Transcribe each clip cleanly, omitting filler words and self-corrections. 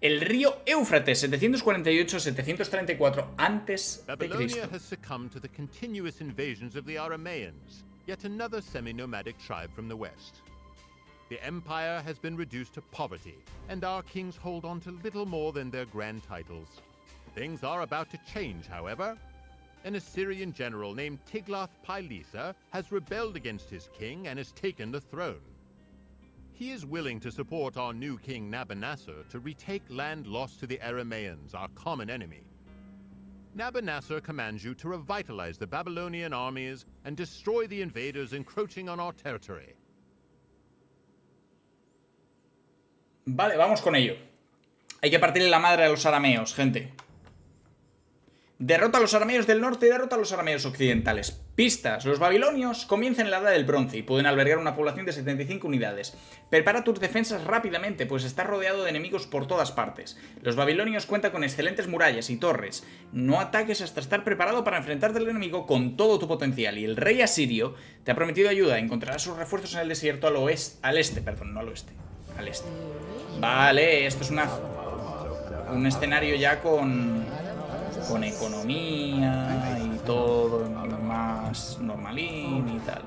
El río Éufrates, 748-734 a.C. Babilonia has succumbed to the continuous invasions of the Aramaeans, yet another semi-nomadic tribe from the west. The empire has been reduced to poverty, and our kings hold on to little more than their grand titles. Things are about to change, however. An Assyrian general named Tiglath Pilisa has rebelled against his king and has taken the throne. He is willing to support our new king Nabonassar to retake land lost to the Aramaeans, our common enemy. Nabonassar commands you to revitalize the Babylonian armies and destroy the invaders encroaching on our territory. Vale, vamos con ello. Hay que partirle la madre a los arameos, gente. Derrota a los arameos del norte y derrota a los arameos occidentales. Pistas. Los babilonios comienzan en la edad del bronce y pueden albergar una población de 75 unidades. Prepara tus defensas rápidamente, pues está rodeado de enemigos por todas partes. Los babilonios cuentan con excelentes murallas y torres. No ataques hasta estar preparado para enfrentarte al enemigo con todo tu potencial. Y el rey asirio te ha prometido ayuda. Encontrarás sus refuerzos en el desierto al este. Vale, esto es un escenario ya con economía y todo más normalín y tal.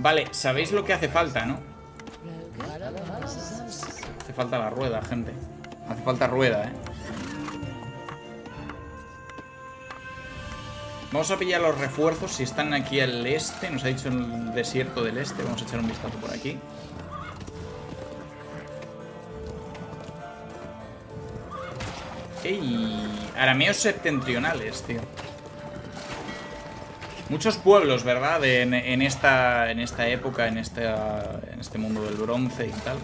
Vale, sabéis lo que hace falta, ¿no? Hace falta la rueda, gente. Hace falta rueda, ¿eh? Vamos a pillar los refuerzos si están aquí al este. Nos ha dicho el desierto del este. Vamos a echar un vistazo por aquí. ¡Ey! Arameos septentrionales, tío. Muchos pueblos, ¿verdad? En esta época, en este mundo del bronce y tal.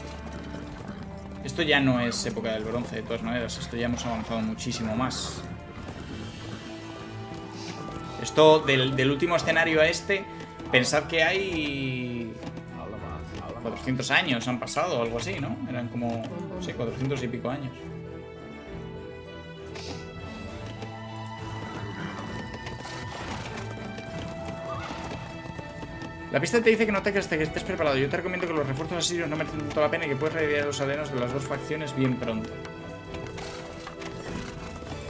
Esto ya no es época del bronce, de todas maneras. Esto ya hemos avanzado muchísimo más. Esto del último escenario a este, pensad que hay 400 años han pasado o algo así, ¿no? Eran como, sí, 400 y pico años. La pista te dice que no ataques hasta que estés preparado. Yo te recomiendo que los refuerzos asirios no merecen toda la pena y que puedes reviar a los aldeanos de las dos facciones bien pronto.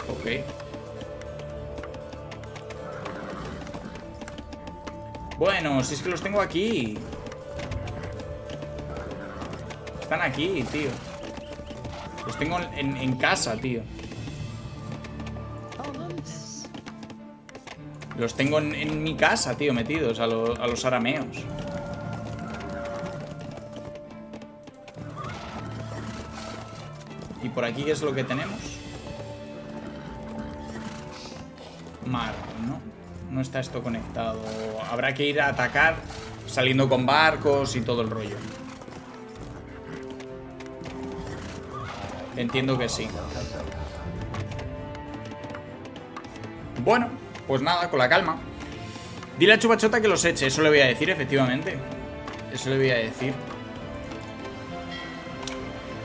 Ok. Bueno, si es que los tengo aquí. Están aquí, tío. Los tengo en casa, tío. Los tengo en mi casa, tío, metidos a los arameos. ¿Y por aquí qué es lo que tenemos? Mar, ¿no? No está esto conectado. Habrá que ir a atacar saliendo con barcos y todo el rollo. Entiendo que sí. Bueno. Pues nada, con la calma. Dile a Chupachota que los eche. Eso le voy a decir, efectivamente. Eso le voy a decir.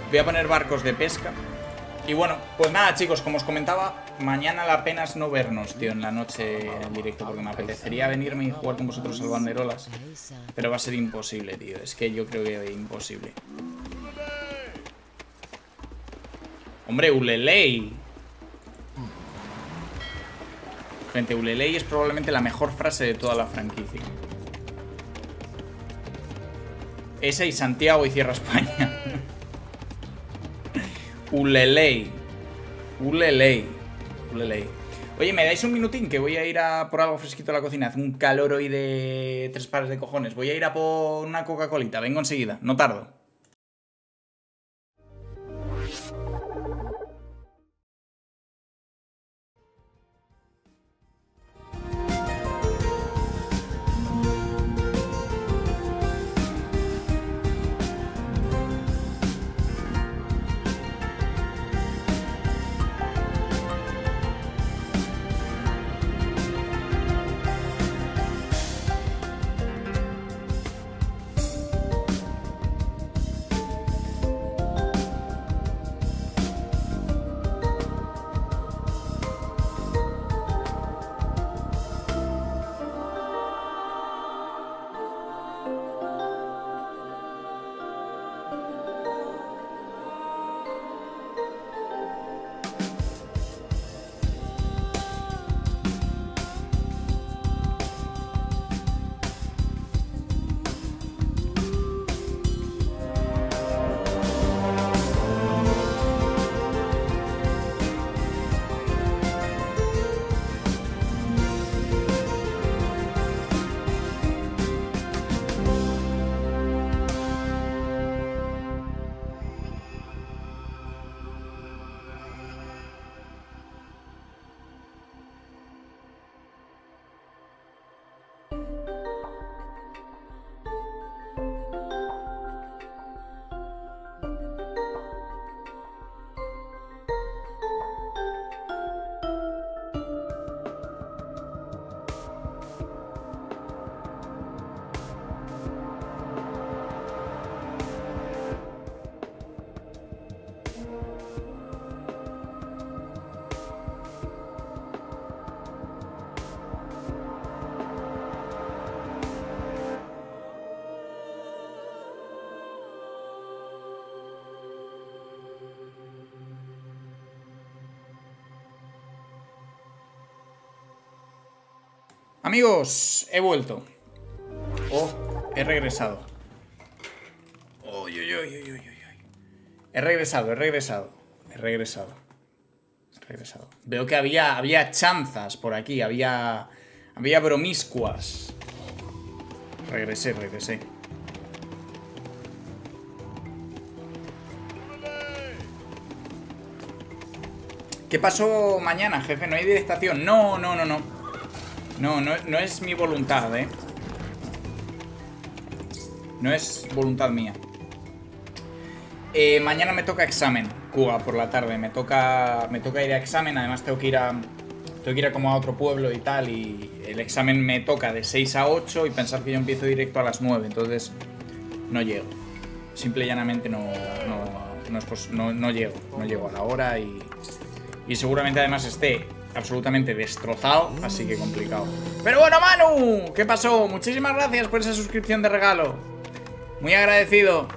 Voy a poner barcos de pesca. Y bueno, pues nada, chicos, como os comentaba, mañana apenas no vernos, tío, en la noche en directo, porque me apetecería venirme y jugar con vosotros al banderolas. Pero va a ser imposible, tío. Es que yo creo que es imposible. Hombre, uleley. Gente, uleley es probablemente la mejor frase de toda la franquicia. Esa y Santiago y cierra España. Uleley. Uleley. Uleley. Oye, ¿me dais un minutín? Que voy a ir a por algo fresquito a la cocina. Hace un calor hoy de tres pares de cojones. Voy a ir a por una Coca-Colita. Vengo enseguida. No tardo. Amigos, he vuelto. Oh, he regresado. He regresado. Veo que había chanzas por aquí. Había bromiscuas. Regresé. ¿Qué pasó mañana, jefe? ¿No hay directación? No es mi voluntad, ¿eh? No es voluntad mía. Mañana me toca examen, Cuba, por la tarde. Me toca ir a examen. Además tengo que ir a como a otro pueblo y tal. Y el examen me toca de 6 a 8 y pensar que yo empiezo directo a las 9. Entonces no llego. Simple y llanamente no llego. No llego a la hora y seguramente además esté absolutamente destrozado, así que complicado. Pero bueno, Manu, ¿qué pasó? Muchísimas gracias por esa suscripción de regalo. Muy agradecido.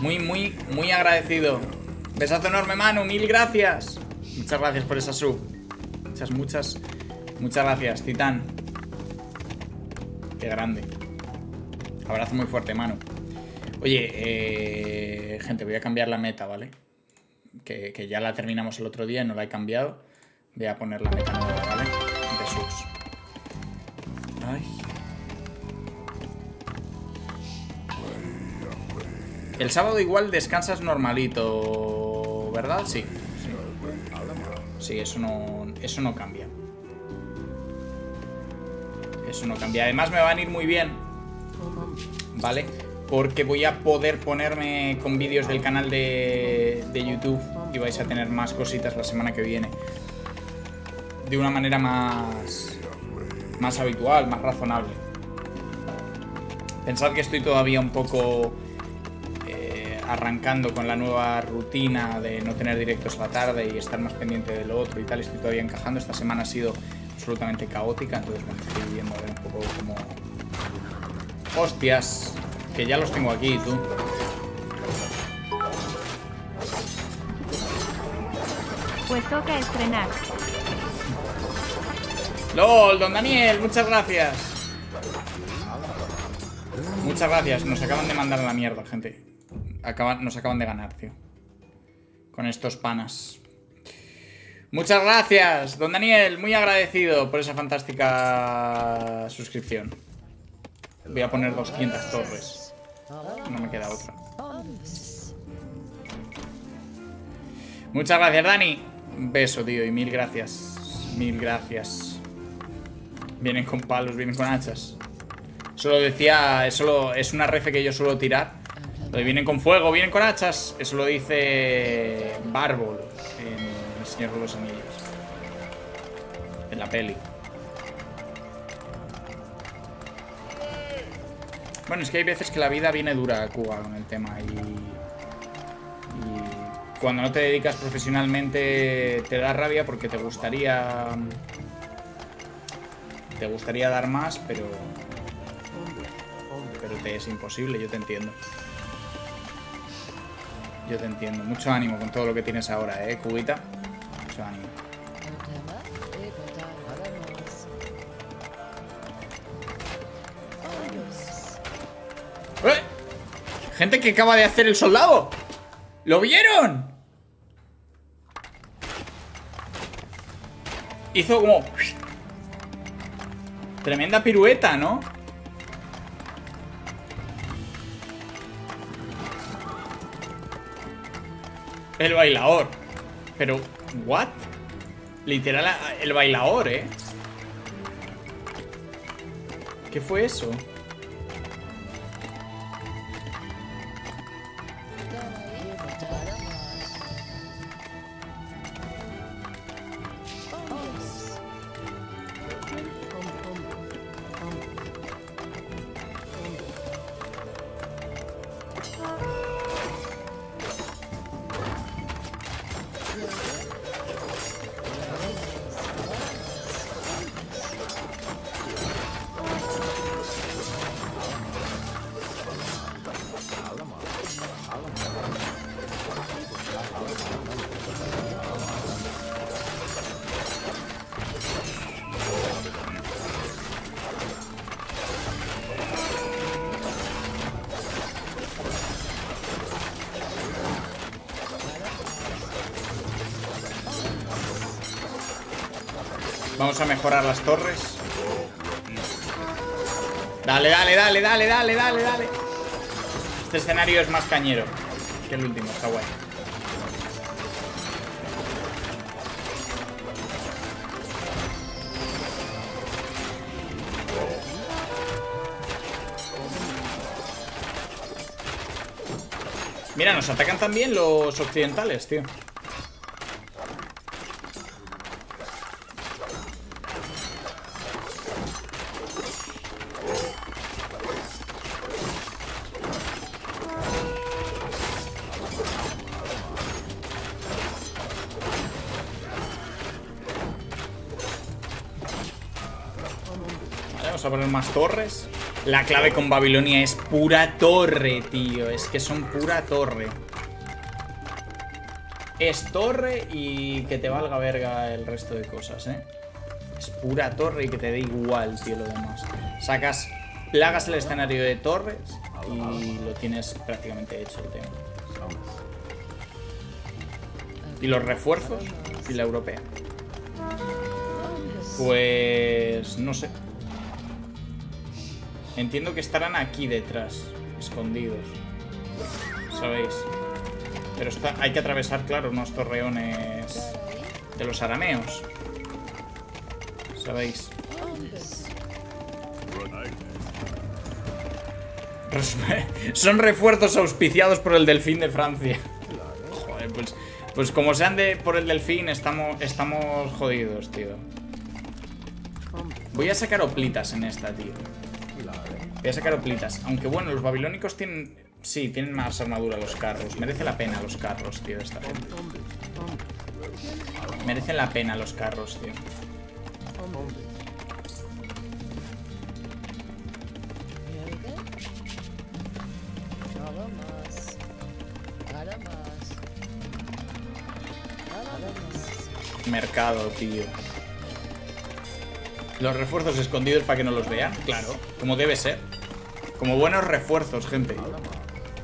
Muy agradecido. Besazo enorme, Manu, mil gracias. Muchas gracias por esa sub. Muchas gracias, Titán. Qué grande. Abrazo muy fuerte, Manu. Oye, gente, voy a cambiar la meta, ¿vale? Que ya la terminamos el otro día y no la he cambiado. Voy a poner la meta nueva, ¿vale? De subs. El sábado igual descansas normalito, ¿verdad? Sí, eso no cambia. Eso no cambia. Además me van a ir muy bien, ¿vale? Porque voy a poder ponerme con vídeos del canal de YouTube y vais a tener más cositas la semana que viene. De una manera más habitual, más razonable. Pensad que estoy todavía un poco arrancando con la nueva rutina de no tener directos a la tarde y estar más pendiente de lo otro y tal. Estoy todavía encajando. Esta semana ha sido absolutamente caótica, entonces me estoy viendo a ver un poco como... ¡Hostias! Que ya los tengo aquí, tú. Pues toca estrenar. ¡Lol, don Daniel! ¡Muchas gracias! Muchas gracias. Nos acaban de mandar a la mierda, gente. Nos acaban de ganar, tío. Con estos panas. Muchas gracias, don Daniel. Muy agradecido por esa fantástica suscripción. Voy a poner 200 torres. No me queda otra. Muchas gracias, Dani. Un beso, tío, y mil gracias. Mil gracias. Vienen con palos, vienen con hachas. Es una refe que yo suelo tirar. Vienen con fuego, vienen con hachas. Eso lo dice Bárbol en El Señor de los Anillos. En la peli. Bueno, es que hay veces que la vida viene dura a Cuba con el tema. Y cuando no te dedicas profesionalmente te da rabia porque te gustaría... Te gustaría dar más, pero... Pero te es imposible, yo te entiendo. Yo te entiendo. Mucho ánimo con todo lo que tienes ahora, Cubita. Mucho ánimo. ¡Eh! Gente que acaba de hacer el soldado. ¿Lo vieron? Hizo como... Tremenda pirueta, ¿no? El bailador. Pero, ¿what? Literal, el bailador, ¿eh? ¿Qué fue eso? Vamos a mejorar las torres. Dale, dale, dale, dale, dale, dale, dale. Este escenario es más cañero que el último, está guay. Mira, nos atacan también los occidentales, tío. Vale, vamos a poner más torres. La clave con Babilonia es pura torre, tío. Es que son pura torre. Es torre y que te valga verga el resto de cosas, ¿eh? Es pura torre y que te dé igual, tío, lo demás. Sacas, plagas el escenario de torres y lo tienes prácticamente hecho, tío. Y los refuerzos y la europea. Pues... no sé. Entiendo que estarán aquí detrás, escondidos, ¿sabéis? Pero está, hay que atravesar, claro, unos torreones de los arameos, ¿sabéis? Son refuerzos auspiciados por el Delfín de Francia. Joder, pues como sean de por el Delfín, estamos jodidos, tío. Voy a sacar hoplitas en esta, tío. Voy a sacar hoplitas. Aunque bueno, los babilónicos tienen... sí, tienen más armadura los carros. Merece la pena los carros, tío, esta gente. Merecen la pena los carros, tío. Mercado, tío. Los refuerzos escondidos para que no los vean. Claro, como debe ser. Como buenos refuerzos, gente.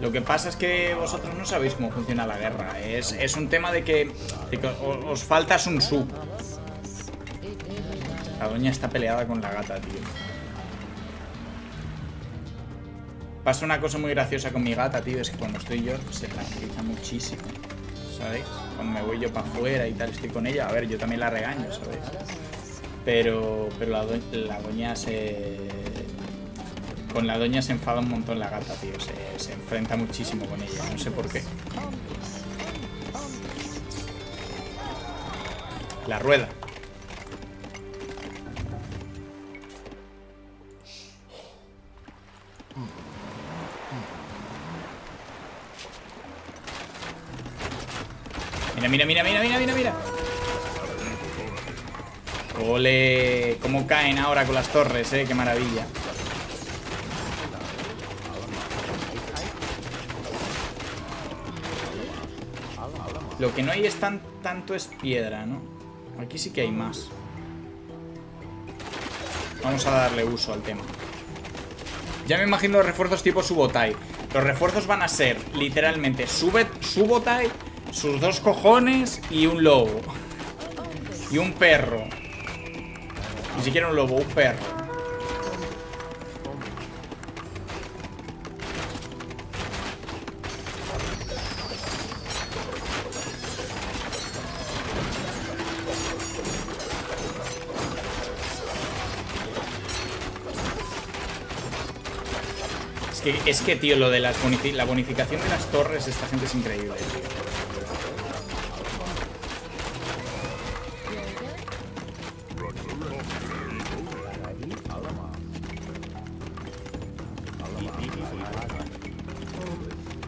Lo que pasa es que vosotros no sabéis cómo funciona la guerra. Es un tema de que os falta un sub. La doña está peleada con la gata, tío. Pasa una cosa muy graciosa con mi gata, tío. Es que cuando estoy yo se tranquiliza muchísimo, ¿sabéis? Cuando me voy yo para afuera y tal, estoy con ella. A ver, yo también la regaño, ¿sabéis? Pero la doña se... con la doña se enfada un montón la gata, tío. Se enfrenta muchísimo con ella. No sé por qué. La rueda. Mira, mira, mira, mira, mira, mira, mira. Ole, cómo caen ahora con las torres, qué maravilla. Lo que no hay es tanto es piedra, ¿no? Aquí sí que hay más. Vamos a darle uso al tema. Ya me imagino los refuerzos tipo Subotai. Los refuerzos van a ser, literalmente, Subotai, sus dos cojones y un lobo. Y un perro. Ni siquiera un lobo, un perro. Es que, tío, lo de la bonificación de las torres de esta gente es increíble, tío.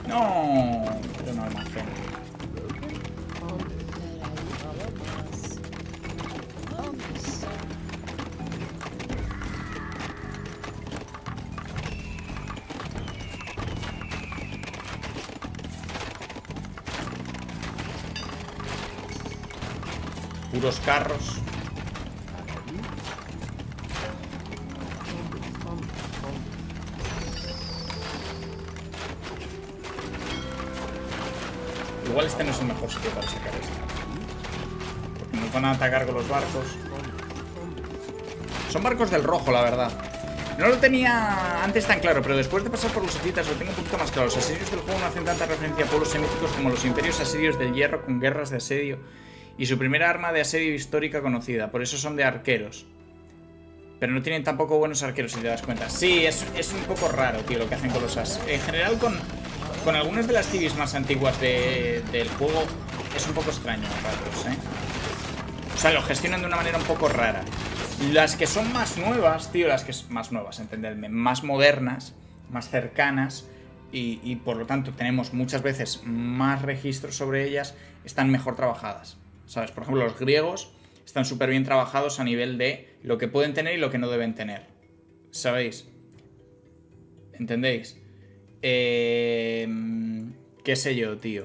No, pero no almacén. Los carros. Igual este no es el mejor sitio para sacar esto. Porque nos van a atacar con los barcos. Son barcos del rojo, la verdad. No lo tenía antes tan claro, pero después de pasar por los hititas lo tengo un poquito más claro. Los asirios del juego no hacen tanta referencia a pueblos semíticos como los imperios asirios del hierro con guerras de asedio y su primera arma de asedio histórica conocida. Por eso son de arqueros. Pero no tienen tampoco buenos arqueros, si te das cuenta. Sí, es un poco raro, tío, lo que hacen con los asirios. En general, con algunas de las civis más antiguas del juego es un poco extraño, raros, ¿eh? O sea, lo gestionan de una manera un poco rara. Las que son más nuevas, tío, las que son más nuevas, entenderme, más modernas, más cercanas y por lo tanto tenemos muchas veces más registros sobre ellas, están mejor trabajadas, ¿sabes? Por ejemplo, los griegos están súper bien trabajados a nivel de lo que pueden tener y lo que no deben tener, ¿sabéis? ¿Entendéis? Qué sé yo, tío.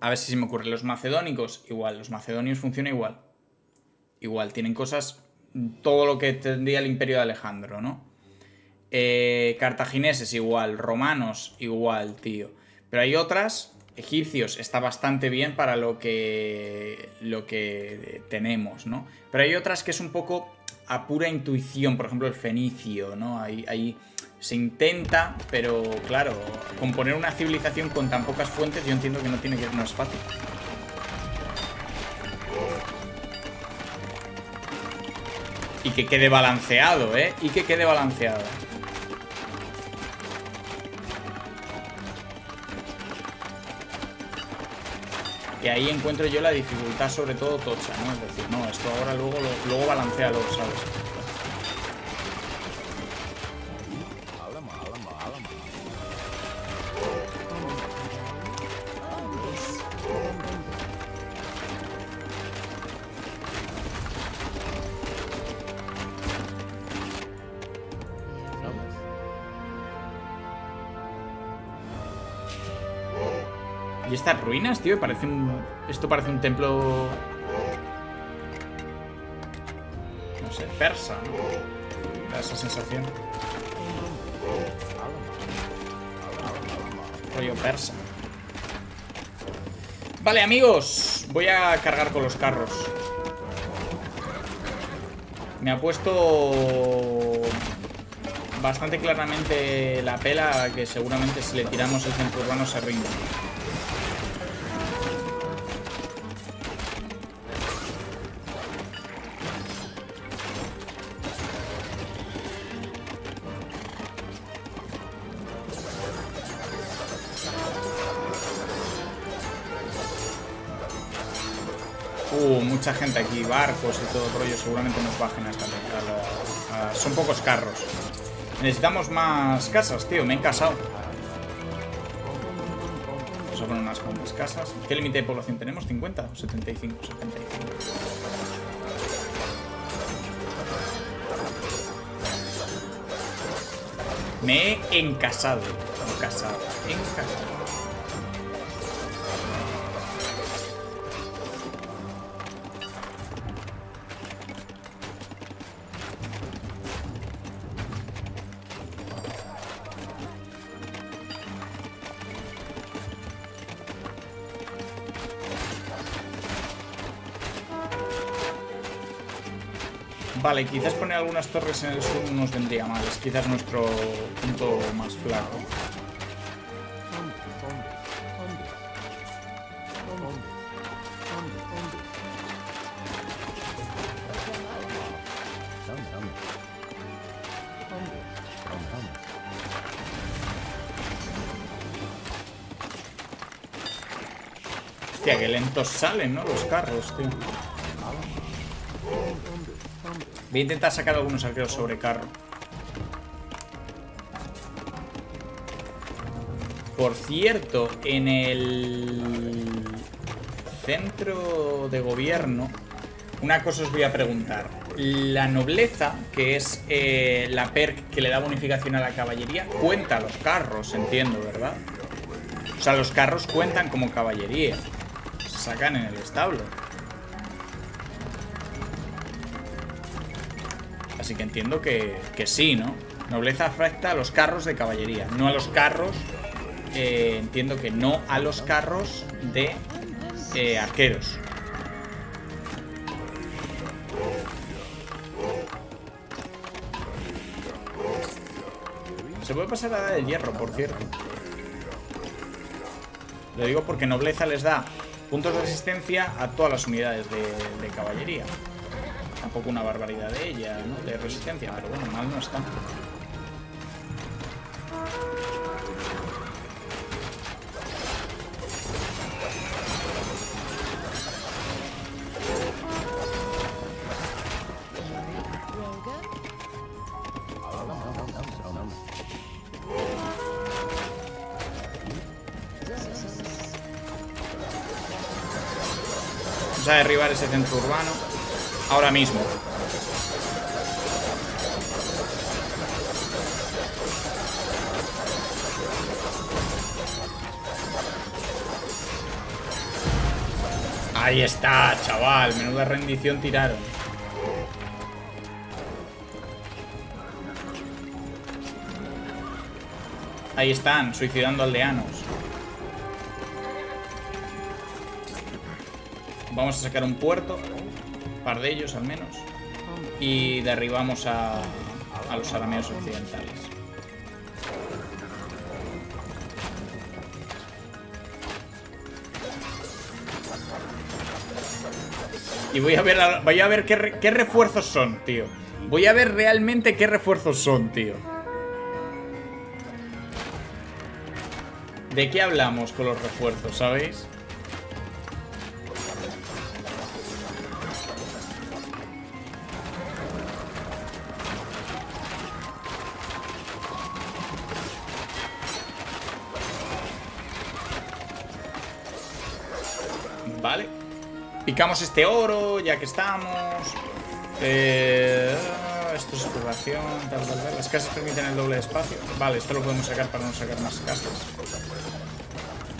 A ver si se me ocurre. Los macedónicos, igual, los macedonios funcionan igual. Igual, tienen cosas, todo lo que tendría el imperio de Alejandro, ¿no? Cartagineses igual, romanos igual, tío. Pero hay otras, egipcios está bastante bien para lo que tenemos, ¿no? Pero hay otras que es un poco a pura intuición, por ejemplo el fenicio, ¿no? Ahí se intenta, pero claro, componer una civilización con tan pocas fuentes yo entiendo que no tiene que ser más fácil. Y que quede balanceado, ¿eh? Y que quede balanceado. Y ahí encuentro yo la dificultad, sobre todo tocha, ¿no? Es decir, no, esto ahora luego balancealo, ¿sabes? Y estas ruinas, tío, esto parece un templo, no sé, persa, ¿no? Da esa sensación. Rollo persa. Vale, amigos, voy a cargar con los carros. Me ha puesto bastante claramente la pela que seguramente si le tiramos el centro urbano se rinde. Mucha gente aquí, barcos y todo el rollo, seguramente nos bajen hasta la... Son pocos carros. Necesitamos más casas, tío, me he casado. Vamos a poner unas cuantas casas. ¿Qué límite de población tenemos? 50 o 75, 75. Me he encasado, no casado, encasado. Vale, quizás poner algunas torres en el sur no nos vendría mal. Es quizás nuestro punto más flaco. Hostia, que lentos salen, ¿no? Los carros, tío. Voy a intentar sacar algunos arqueros sobre carro. Por cierto, en el centro de gobierno, una cosa os voy a preguntar. La nobleza, que es la perk que le da bonificación a la caballería, cuenta los carros, entiendo, ¿verdad? O sea, los carros cuentan como caballería. Se sacan en el establo. Así que entiendo que sí, ¿no? Nobleza afecta a los carros de caballería. No a los carros... entiendo que no a los carros de arqueros. Se puede pasar a el hierro, por cierto. Lo digo porque nobleza les da puntos de resistencia a todas las unidades de caballería. Tampoco una barbaridad de ella, ¿no? De resistencia, pero bueno, mal no está. A derribar ese centro urbano ahora mismo. Ahí está, chaval. Menuda rendición tiraron. Ahí están, suicidando aldeanos. Vamos a sacar un puerto, un par de ellos al menos, y derribamos a los arameos occidentales. Y voy a ver qué refuerzos son, tío. Voy a ver realmente qué refuerzos son, tío. ¿De qué hablamos con los refuerzos, sabéis? Picamos este oro, ya que estamos. Esto es exploración, tal. Las casas permiten el doble de espacio. Vale, esto lo podemos sacar para no sacar más casas.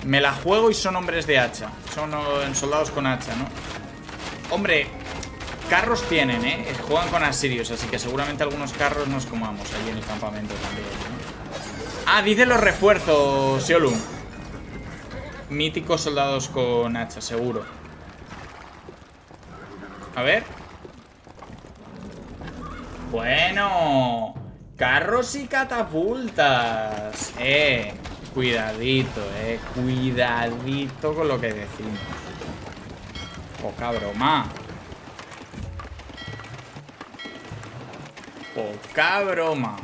Me la juego y son hombres de hacha. Son soldados con hacha, ¿no? Hombre, carros tienen, ¿eh? Juegan con asirios, así que seguramente algunos carros nos comamos ahí en el campamento también, ¿no? Ah, dicen los refuerzos, Seolum. Míticos soldados con hacha, seguro. A ver. Bueno. Carros y catapultas. Cuidadito, cuidadito con lo que decimos. Poca broma. Poca broma.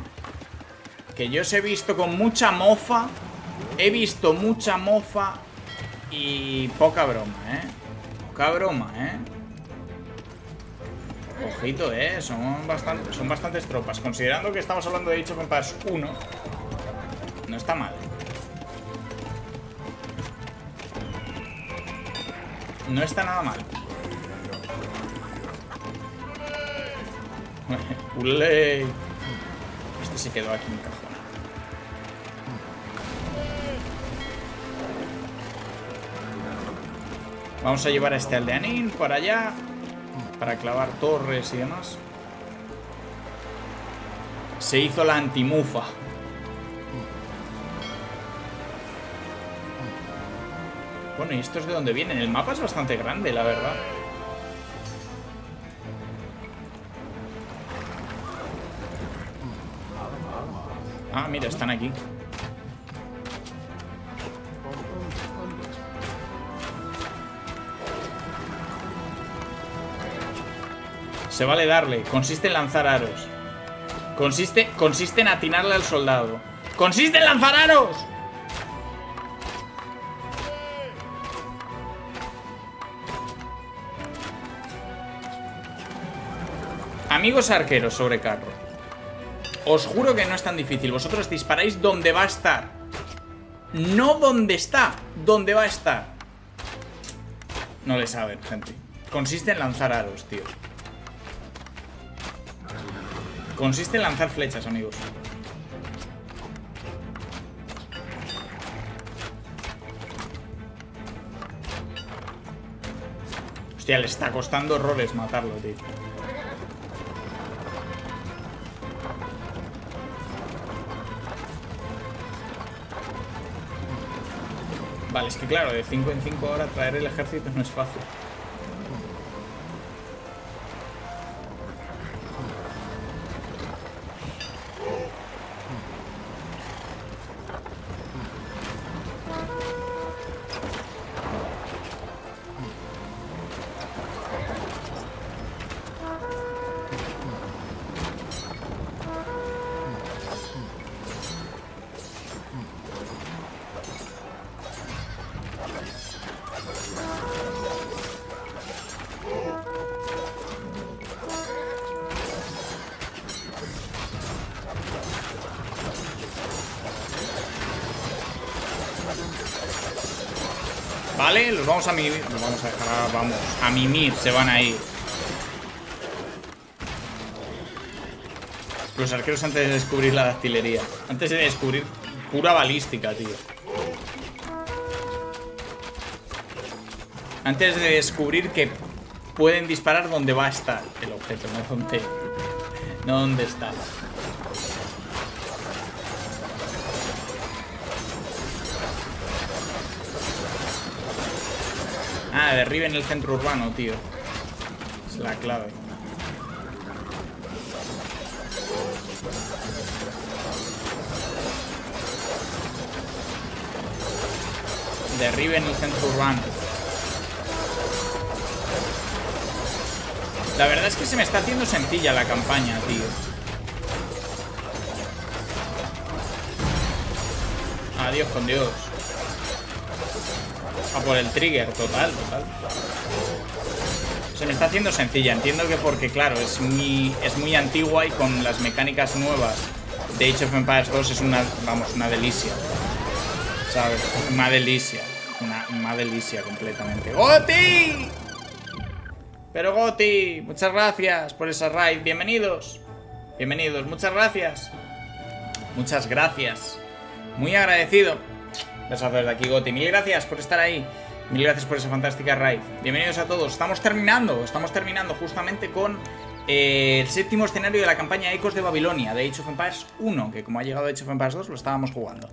Que yo os he visto con mucha mofa. He visto mucha mofa. Y poca broma, Poca broma, Ojito, son bastantes tropas. Considerando que estamos hablando de Age of Empires 1, no está mal. No está nada mal. Uley. Este se quedó aquí encajado. Vamos a llevar a este aldeanín por allá, para clavar torres y demás. Se hizo la antimufa. Bueno, ¿y estos de dónde vienen? El mapa es bastante grande, la verdad. Ah, mira, están aquí. Se vale darle. Consiste en lanzar aros. Consiste en atinarle al soldado. ¡Consiste en lanzar aros! Amigos arqueros sobre carro. Os juro que no es tan difícil. Vosotros disparáis donde va a estar. No donde está. Donde va a estar. No le saben, gente. Consiste en lanzar aros, tío. Consiste en lanzar flechas, amigos. Hostia, le está costando horrores matarlo, tío. Vale, es que claro, de 5 en 5 ahora traer el ejército no es fácil. ¿Vale? Los vamos a mimir. Los vamos a dejar, vamos. A mimir se van a ir. Los arqueros antes de descubrir la dactilería. Antes de descubrir cura balística, tío. Antes de descubrir que pueden disparar donde va a estar el objeto, no donde, no donde está. Ah, derriben el centro urbano, tío. Es la clave. Derriben el centro urbano. La verdad es que se me está haciendo sencilla la campaña, tío. Adiós con Dios. Ah, por el trigger, total. Se me está haciendo sencilla. Entiendo que porque, claro, es muy antigua y con las mecánicas nuevas de Age of Empires 2 es una, vamos, una delicia. ¿Sabes? Una delicia. Una delicia completamente. ¡Goti! Pero Goti, muchas gracias por esa raid. Bienvenidos. Bienvenidos. Muchas gracias. Muchas gracias. Muy agradecido. Desde aquí, Goti. Mil gracias por estar ahí. Mil gracias por esa fantástica raid. Bienvenidos a todos. Estamos terminando justamente con el séptimo escenario de la campaña Ecos de Babilonia de Age of Empires 1, que como ha llegado Age of Empires 2 lo estábamos jugando.